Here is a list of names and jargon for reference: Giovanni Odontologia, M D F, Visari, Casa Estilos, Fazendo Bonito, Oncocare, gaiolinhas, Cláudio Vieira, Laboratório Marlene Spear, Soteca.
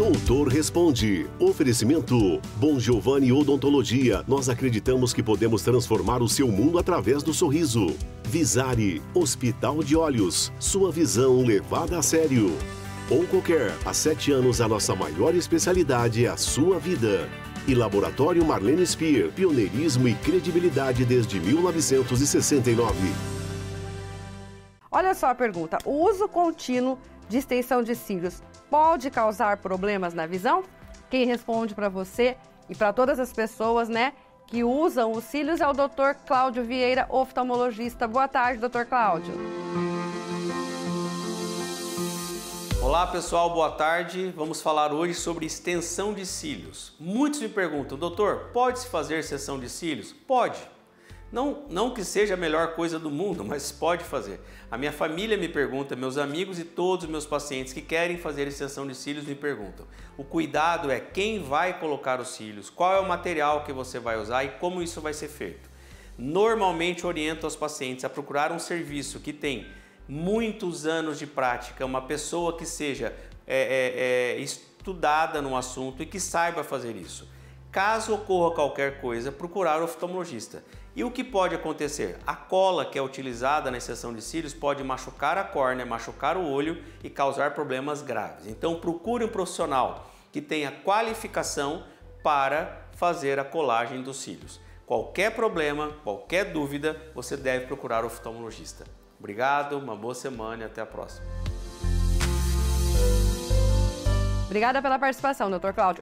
Doutor Responde. Oferecimento Bom Giovanni Odontologia. Nós acreditamos que podemos transformar o seu mundo através do sorriso. Visari, Hospital de Olhos. Sua visão levada a sério. Oncocare. Há 7 anos a nossa maior especialidade é a sua vida. E Laboratório Marlene Spear. Pioneirismo e credibilidade desde 1969. Olha só a pergunta. O uso contínuo de extensão de cílios pode causar problemas na visão? Quem responde para você e para todas as pessoas, né, que usam os cílios é o Dr. Cláudio Vieira, oftalmologista. Boa tarde, Dr. Cláudio. Olá, pessoal. Boa tarde. Vamos falar hoje sobre extensão de cílios. Muitos me perguntam, doutor, pode-se fazer extensão de cílios? Pode. Não que seja a melhor coisa do mundo, mas pode fazer. A minha família me pergunta, meus amigos e todos os meus pacientes que querem fazer extensão de cílios me perguntam. O cuidado é quem vai colocar os cílios, qual é o material que você vai usar e como isso vai ser feito. Normalmente oriento os pacientes a procurar um serviço que tem muitos anos de prática, uma pessoa que seja estudada no assunto e que saiba fazer isso. Caso ocorra qualquer coisa, procurar o oftalmologista. E o que pode acontecer? A cola que é utilizada na extensão de cílios pode machucar a córnea, machucar o olho e causar problemas graves. Então procure um profissional que tenha qualificação para fazer a colagem dos cílios. Qualquer problema, qualquer dúvida, você deve procurar o oftalmologista. Obrigado, uma boa semana e até a próxima. Obrigada pela participação, Dr. Cláudio.